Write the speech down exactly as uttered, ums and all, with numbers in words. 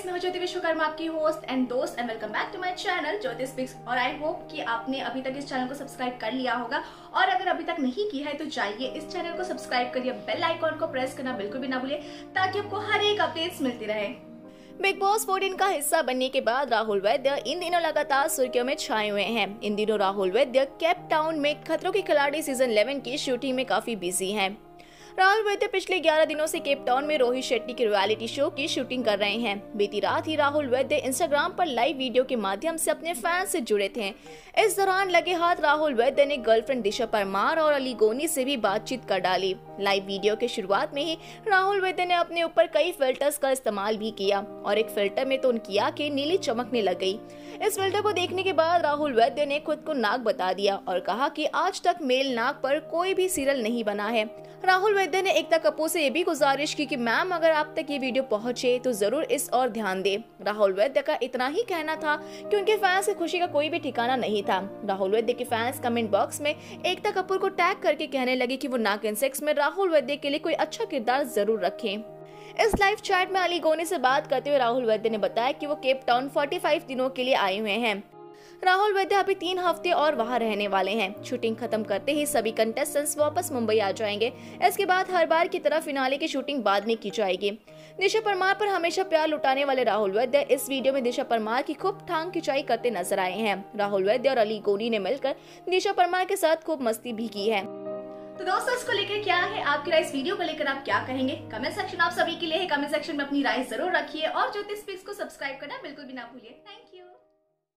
Guys, मैं ज्योति विश्वकर्मा, आपकी host and दोस्त, and welcome back to my channel Jyoti speaks. और आई होप कि आपने अभी तक इस चैनल को सब्सक्राइब कर लिया होगा, और अगर अभी तक नहीं किया है तो जाइए इस चैनल को सब्सक्राइब करिए, बेल आइकॉन को प्रेस करना बिल्कुल भी ना भूलिए ताकि आपको हर एक अपडेट्स मिलती रहे। बिग बॉस फोर्टीन का हिस्सा बनने के बाद राहुल वैद्य इन दिनों लगातार सुर्खियों में छाए हुए हैं। इन दिनों राहुल वैद्य केपटाउन में खतरों के खिलाड़ी सीजन इलेवन की शूटिंग में काफी बिजी हैं। राहुल वैद्य पिछले ग्यारह दिनों से केपटाउन में रोहित शेट्टी के रियलिटी शो की शूटिंग कर रहे हैं। बीती रात ही राहुल वैद्य इंस्टाग्राम पर लाइव वीडियो के माध्यम से अपने फैंस से जुड़े थे। इस दौरान लगे हाथ राहुल वैद्य ने गर्लफ्रेंड दिशा परमार और अली गोनी से भी बातचीत कर डाली। लाइव वीडियो के शुरुआत में ही राहुल वैद्य ने अपने ऊपर कई फिल्टर्स का इस्तेमाल भी किया, और एक फिल्टर में तो उनकी आंखें नीली चमकने लग गई। इस फिल्टर को देखने के बाद राहुल वैद्य ने खुद को नाग बता दिया और कहा कि आज तक मेल नाग पर कोई भी सीरियल नहीं बना है। राहुल वैद्य ने एकता कपूर से ये भी गुजारिश की कि मैम, अगर आप तक ये वीडियो पहुंचे तो जरूर इस और ध्यान दे। राहुल वैद्य का इतना ही कहना था कि उनके फैंस की खुशी का कोई भी ठिकाना नहीं था। राहुल वैद्य के फैंस कमेंट बॉक्स में एकता कपूर को टैग करके कहने लगे कि वो नागिन सेक्स में राहुल वैद्य के लिए कोई अच्छा किरदार जरूर रखें। इस लाइव चैट में अली गोनी से बात करते हुए राहुल वैद्य ने बताया कि वो केपटाउन पैंतालीस दिनों के लिए आए हुए हैं। राहुल वैद्य अभी तीन हफ्ते और वहां रहने वाले हैं। शूटिंग खत्म करते ही सभी कंटेस्टेंट्स वापस मुंबई आ जाएंगे। इसके बाद हर बार की तरह फिनाले की शूटिंग बाद में की जाएगी। दिशा परमार पर हमेशा प्यार लुटाने वाले राहुल वैद्य इस वीडियो में दिशा परमार की खूब टांग खिंचाई करते नजर आए हैं। राहुल वैद्य और अली गोनी ने मिलकर दिशा परमार के साथ खूब मस्ती भी की है। तो दोस्तों, इसको लेकर क्या है आपकी राय? इस वीडियो को लेकर आप क्या कहेंगे? कमेंट सेक्शन आप सभी के लिए है। कमेंट सेक्शन में अपनी राय जरूर रखिए, और ज्योति स्पीक्स को सब्सक्राइब करना बिल्कुल भी ना भूलिए। Thank you.